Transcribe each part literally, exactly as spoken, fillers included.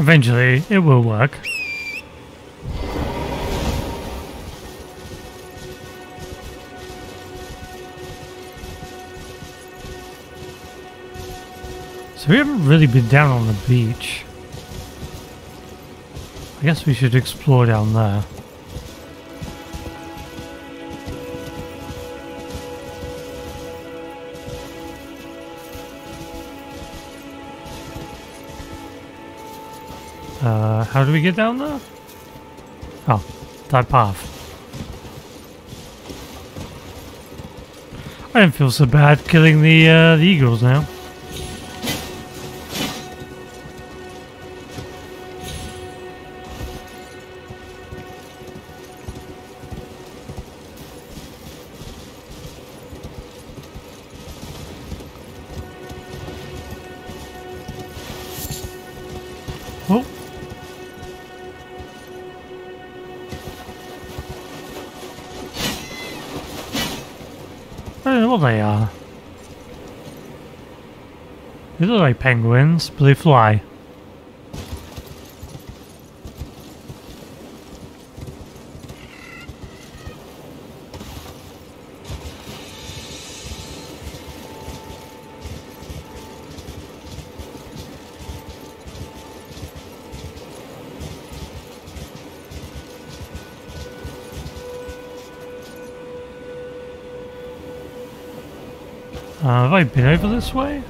Eventually, it will work. So we haven't really been down on the beach. I guess we should explore down there. Uh, how do we get down there? Oh, that path. I don't feel so bad killing the, uh, the eagles now. They are. They look like penguins, but they fly. Uh, have I been over this way?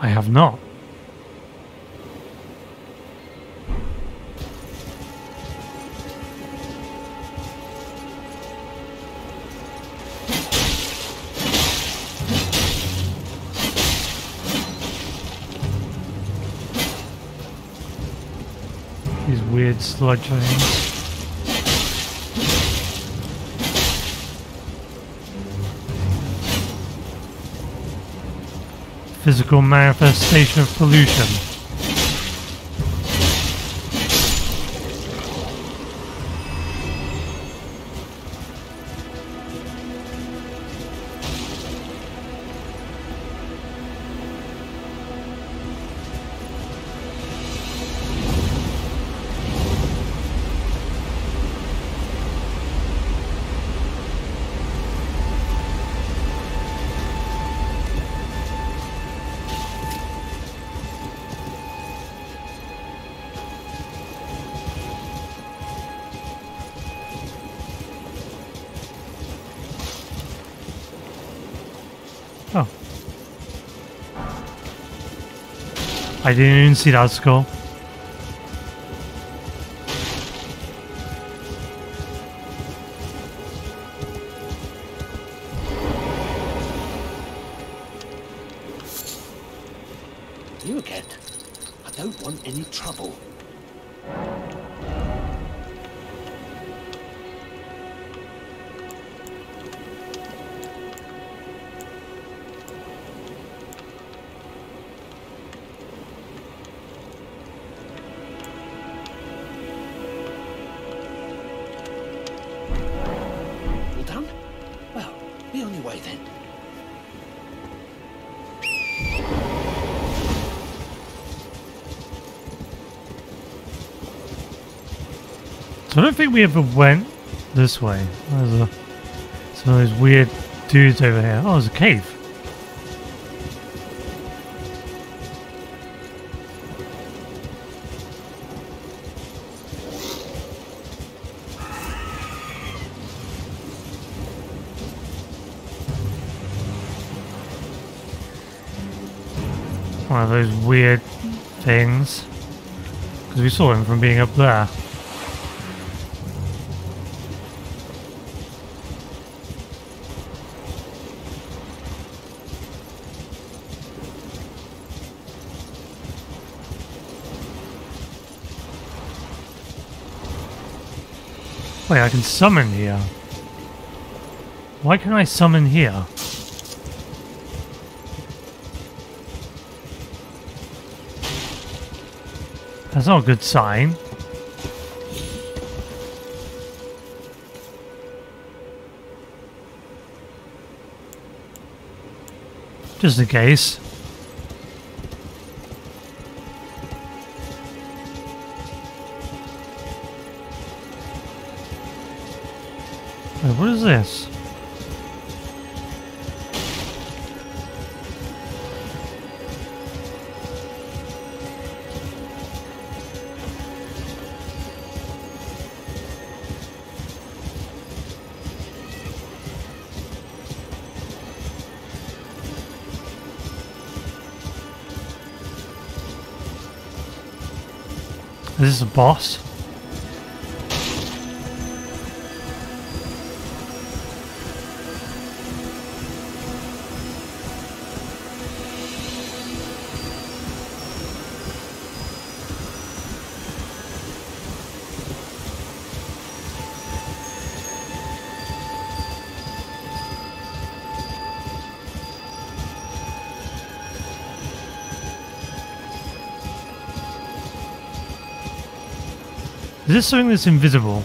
I have not. These weird sludge things. Physical manifestation of pollution. I didn't even see that skull. You again. I don't want any trouble. So I don't think we ever went this way. There's a, some of those weird dudes over here. Oh, there's a cave. One of those weird things. Because we saw him from being up there. Wait, I can summon here. Why can I summon here? That's not a good sign. Just in case. Wait, what is this? Is this a boss? Is this something that's invisible?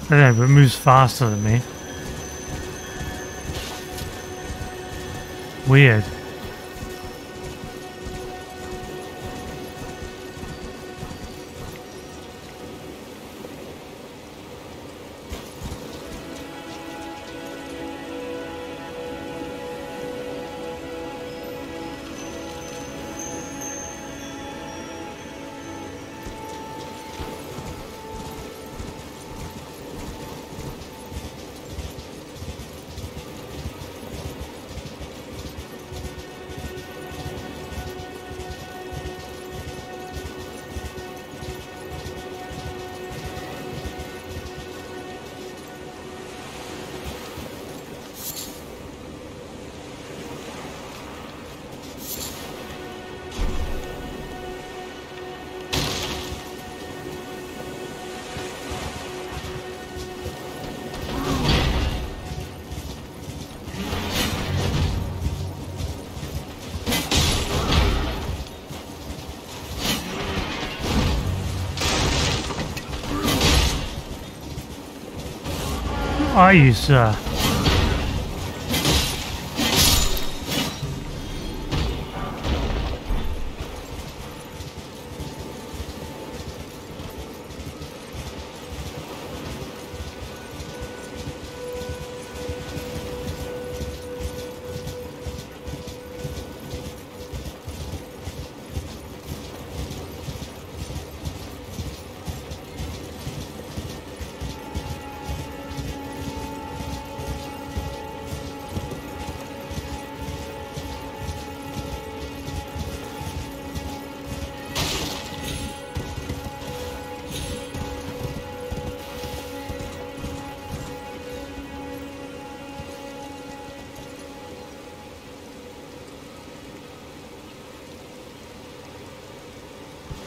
I don't know, but it moves faster than me. Weird. Are you, sir?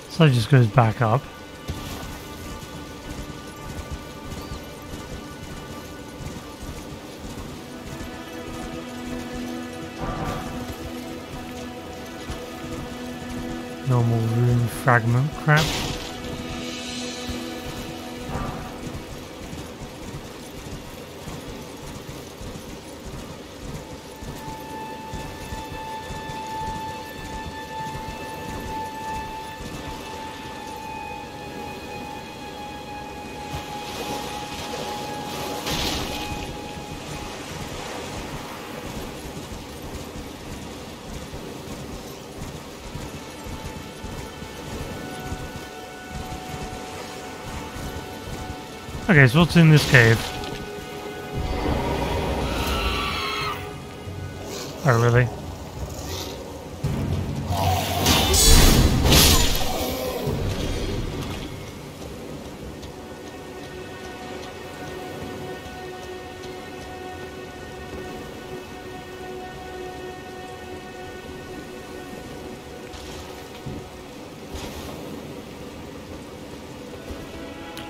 So it just goes back up. Normal rune fragment crap. Okay, so what's in this cave? Oh, really?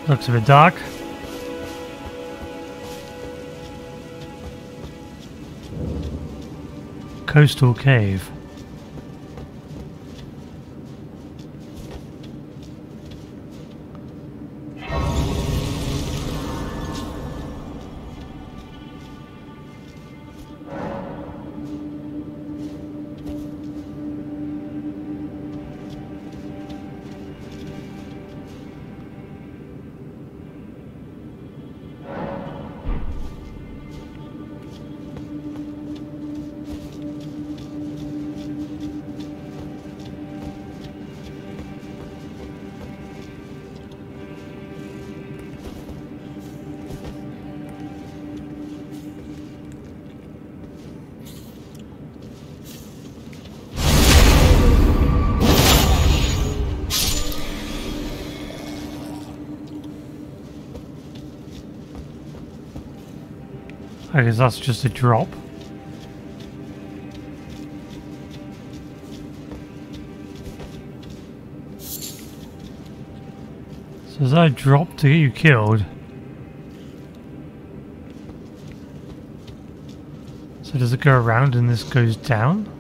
Looks a bit dark. Coastal Cave. I guess that's just a drop. So is that a drop to get you killed? So does it go around and this goes down?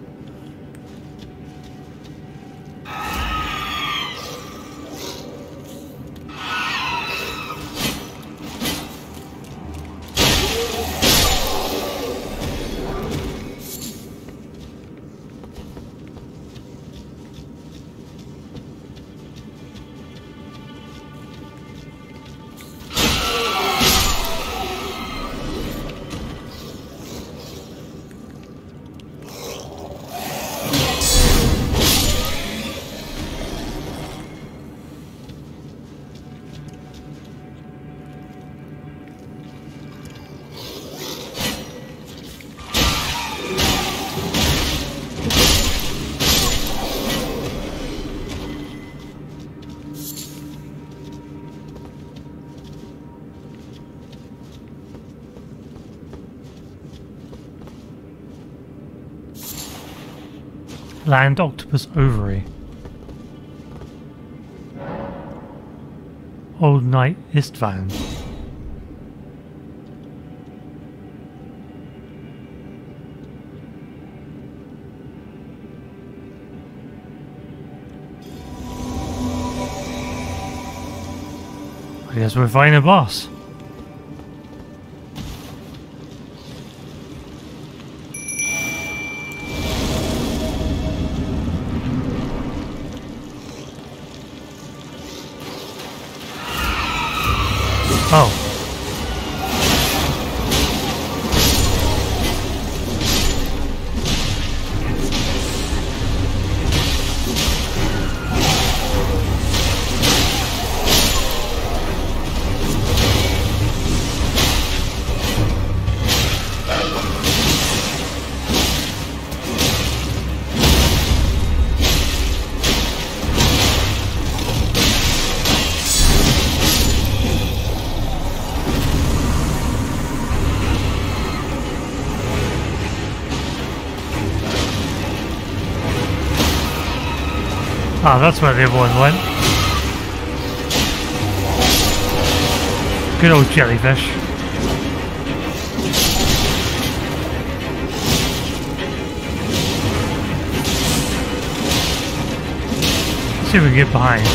Land Octopus Ovary. Old Knight István. I guess we're fighting a boss. Oh. Ah, that's where the other one went. Good old jellyfish. Let's see if we can get behind.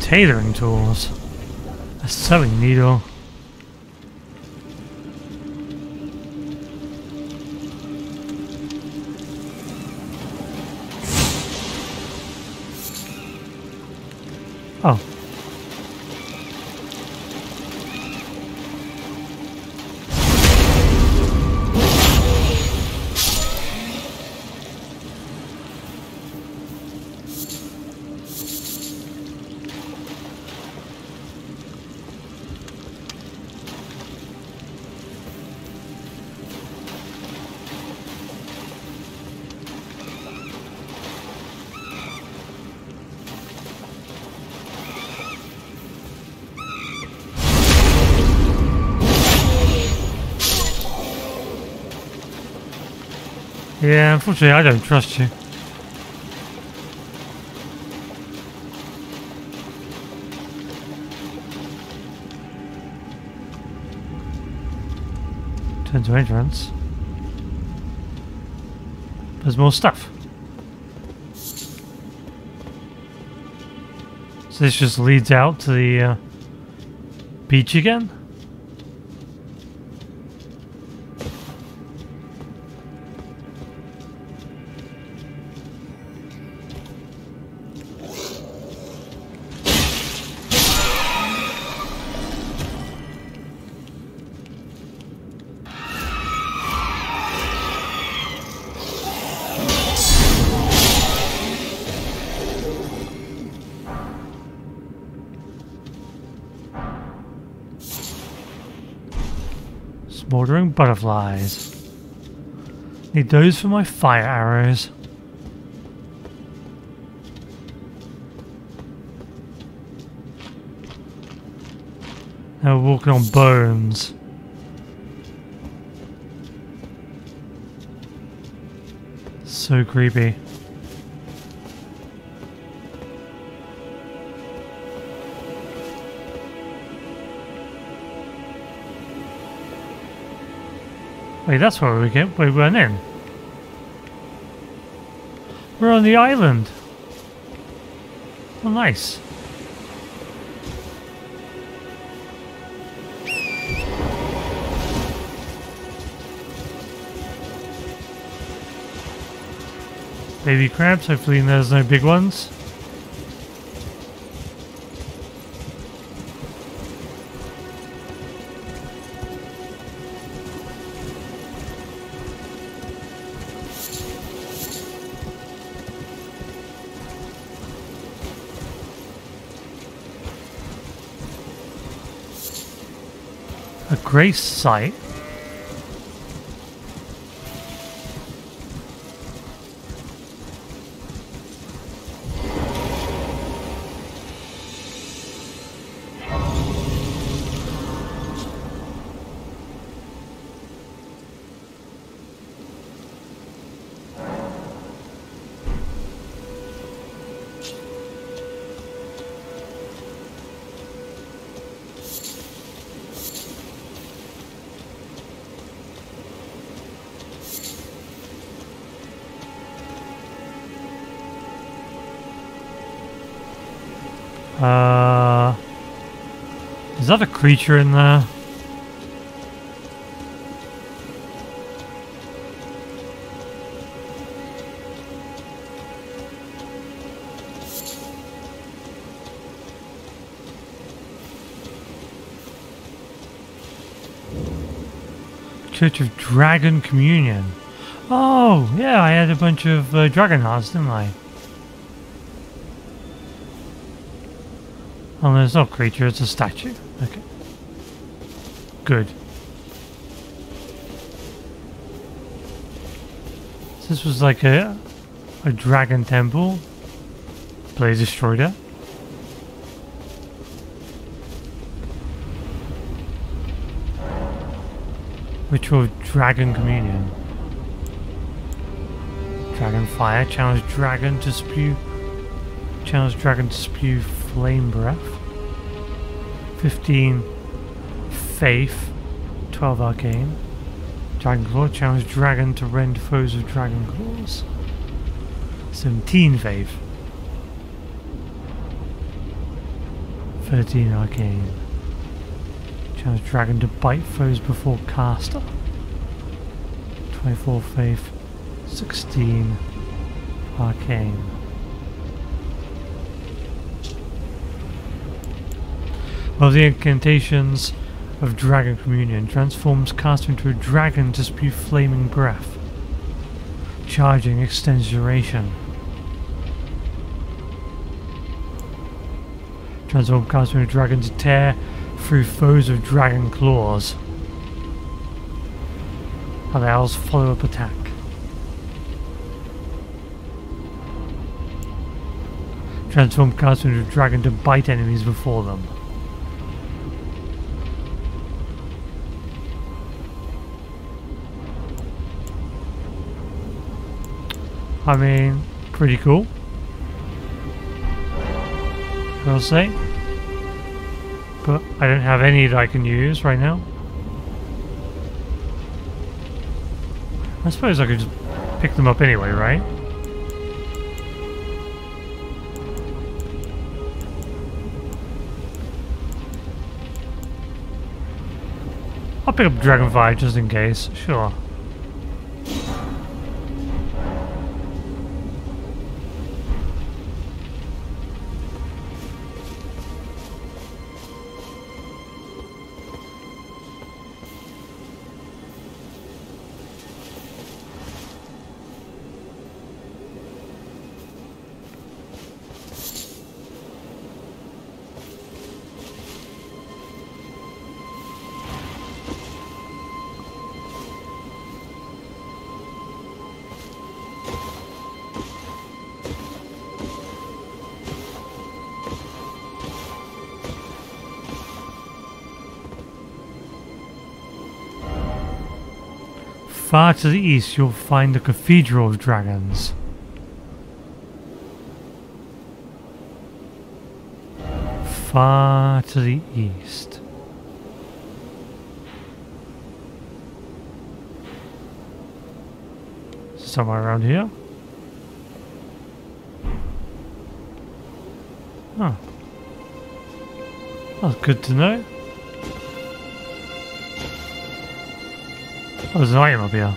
Tailoring tools, a sewing needle. Oh. Yeah, unfortunately I don't trust you. Turn to entrance. There's more stuff. So this just leads out to the uh, beach again? smoldering butterflies. Need those for my fire arrows. Now we're walking on bones. So creepy. Wait, that's where we get. We went in. We're on the island. Oh, nice. Baby crabs. Hopefully, there's no big ones. A grace site. Uh, is that a creature in there? Church of Dragon Communion. Oh, yeah, I had a bunch of uh, dragon hearts, didn't I? Oh, there's no creature, it's a statue. Okay. Good. So this was like a a dragon temple. Blaze Destroyer. Ritual of Dragon Communion. Dragonfire. Challenge dragon to spew. Challenge dragon to spew flame breath. fifteen faith, twelve arcane. Dragon Claw, challenge dragon to rend foes with dragon claws. seventeen faith. thirteen arcane. Challenge dragon to bite foes before caster. twenty-four faith, sixteen arcane. Well, the incantations of Dragon Communion transforms caster into a dragon to spew flaming breath. Charging extends duration. Transform caster into a dragon to tear through foes of dragon claws. Allows follow-up attack. Transform caster into a dragon to bite enemies before them. I mean, pretty cool. I'll say. But I don't have any that I can use right now. I suppose I could just pick them up anyway, right? I'll pick up Dragonfire just in case, sure. far to the east you'll find the Cathedral of Dragons. Far to the east. Somewhere around here. Oh. That's good to know. Oh, there's an item up here.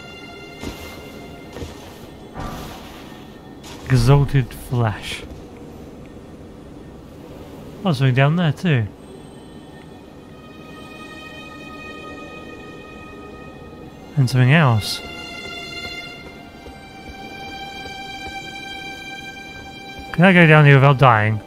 Exalted flesh. Oh, something down there too. And something else. Can I go down here without dying?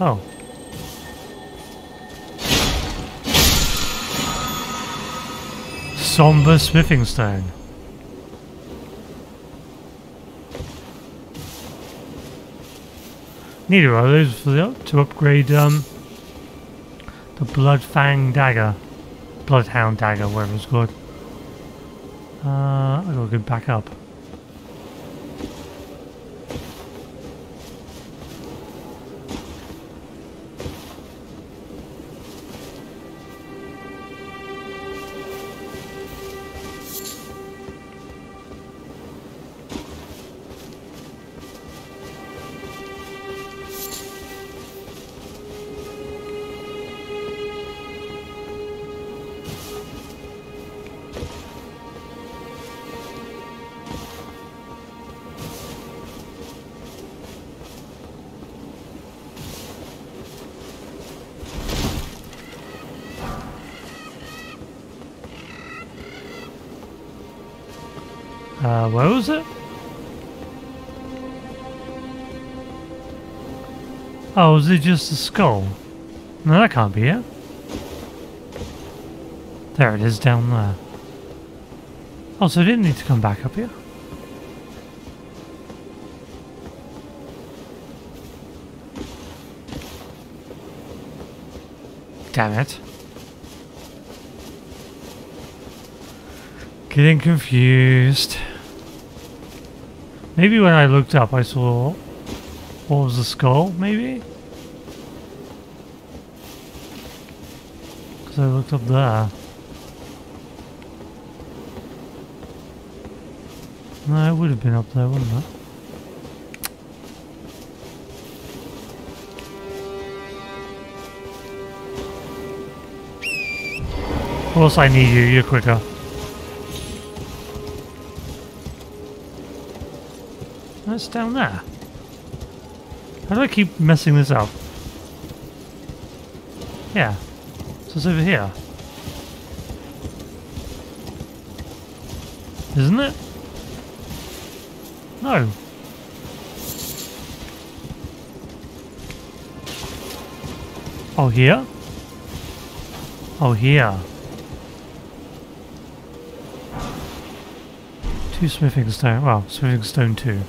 Oh. Somber smithing stone. Neither one of those for the, to upgrade um, the blood fang dagger. Bloodhound dagger, whatever it's called. Uh, I gotta go back up. Uh, where was it? Oh, is it just a skull? No, that can't be it. There it is down there. Oh, so I didn't need to come back up here. Damn it. Getting confused. Maybe when I looked up I saw what was the skull, maybe? Because I looked up there. No, it would have been up there, wouldn't it? Of course I need you, you're quicker. That's down there. How do I keep messing this up? Yeah. So it's over here. Isn't it? No. Oh, here? Oh, here. Two smithing stone. Well, smithing stone two.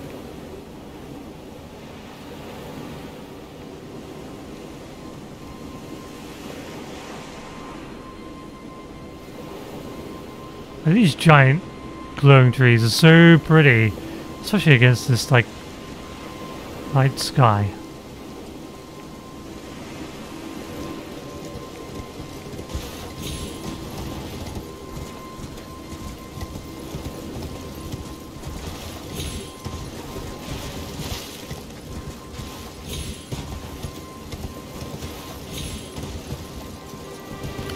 And these giant glowing trees are so pretty, especially against this like light sky.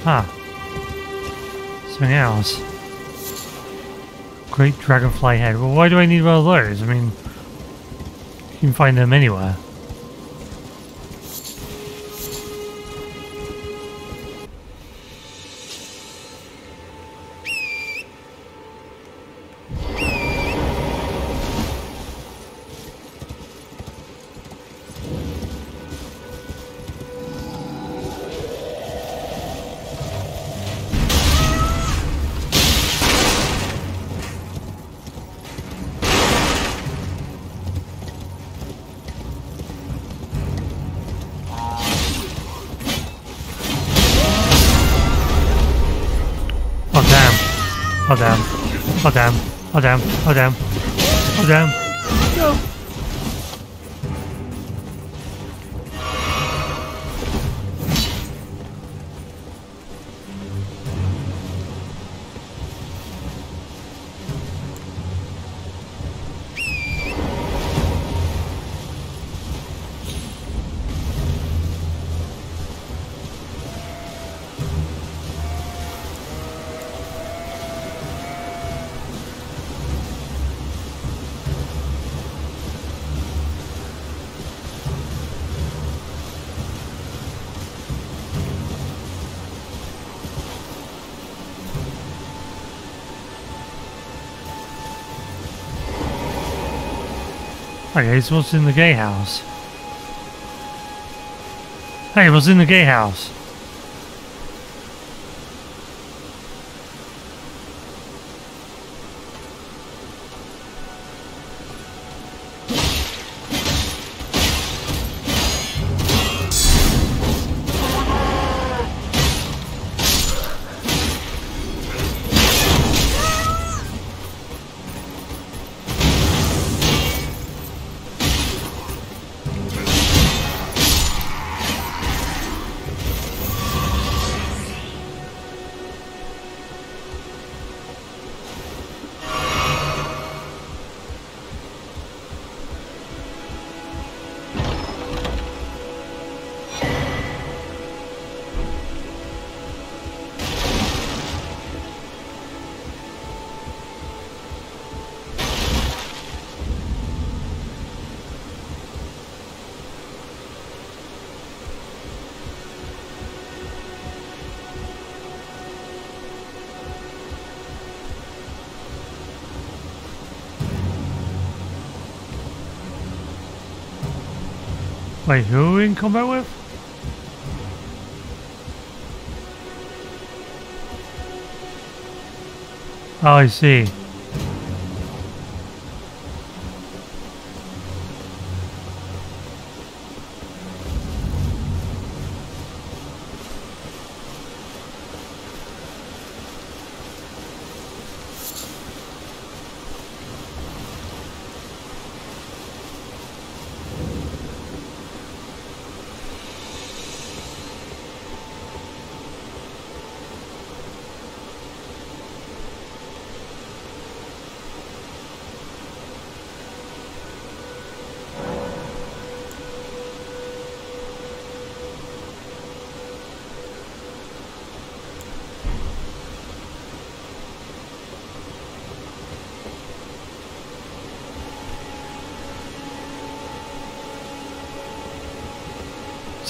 Ah, something else. Great dragonfly head. Well, why do I need one of those? I mean, you can find them anywhere. Oh damn. Oh damn. Oh damn. Oh damn. Oh damn. Oh damn. No. Okay, so what's in the gatehouse? Hey, what's in the gatehouse? Wait, who are we in combat with? Oh, I see.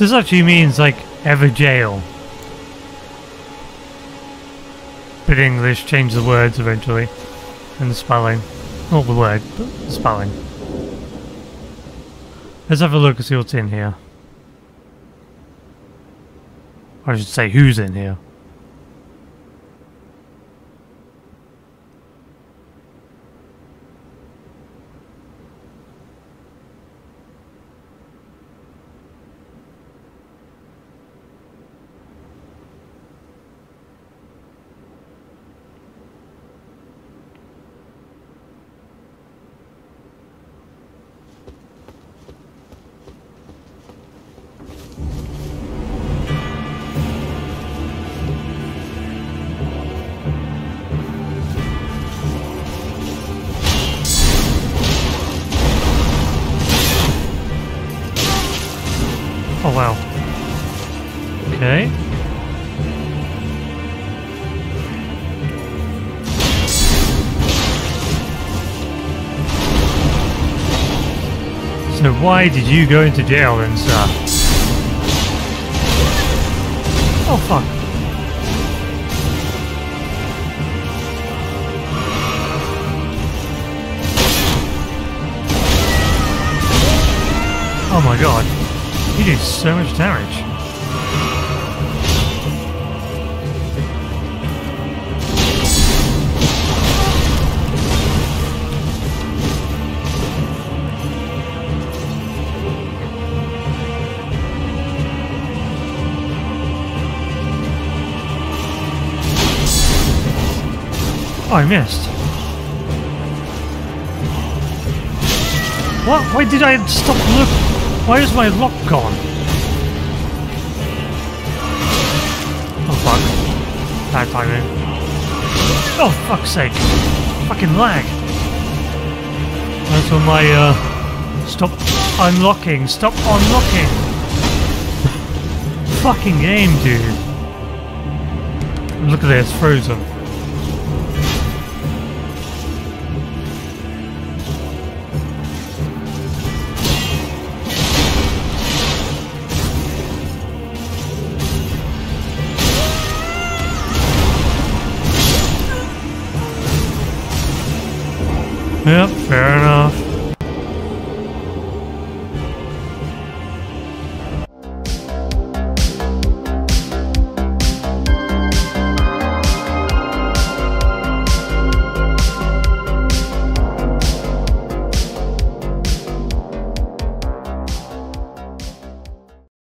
This actually means, like, ever jail. But English changed the words eventually. And the spelling. Not the word, but the spelling. Let's have a look and see what's in here. Or I should say, who's in here. Oh wow. Okay. So why did you go into jail then, sir? Oh fuck. Oh my god. He did so much damage. I missed. What? Why did I stop looking? Why is my lock gone? Oh fuck. Bad timing. Oh fuck's sake. Fucking lag. That's when my uh... stop unlocking. Stop unlocking. Fucking game, dude. Look at this. Frozen. Yep, fair enough.